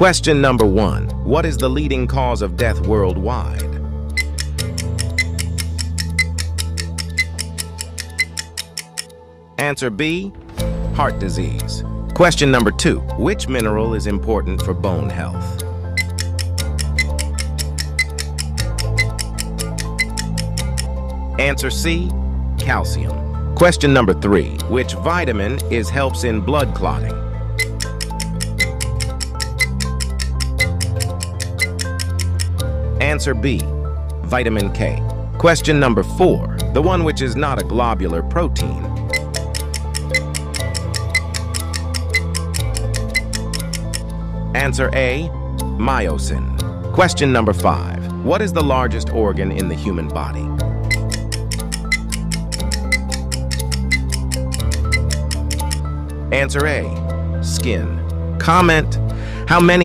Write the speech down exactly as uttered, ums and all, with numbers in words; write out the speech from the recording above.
Question number one. What is the leading cause of death worldwide? Answer B, heart disease. Question number two. Which mineral is important for bone health? Answer C, calcium. Question number three. Which vitamin is helps in blood clotting? Answer B, vitamin K. Question number four. The one which is not a globular protein. Answer A, myosin. Question number five. What is the largest organ in the human body? Answer A, skin. Comment, how many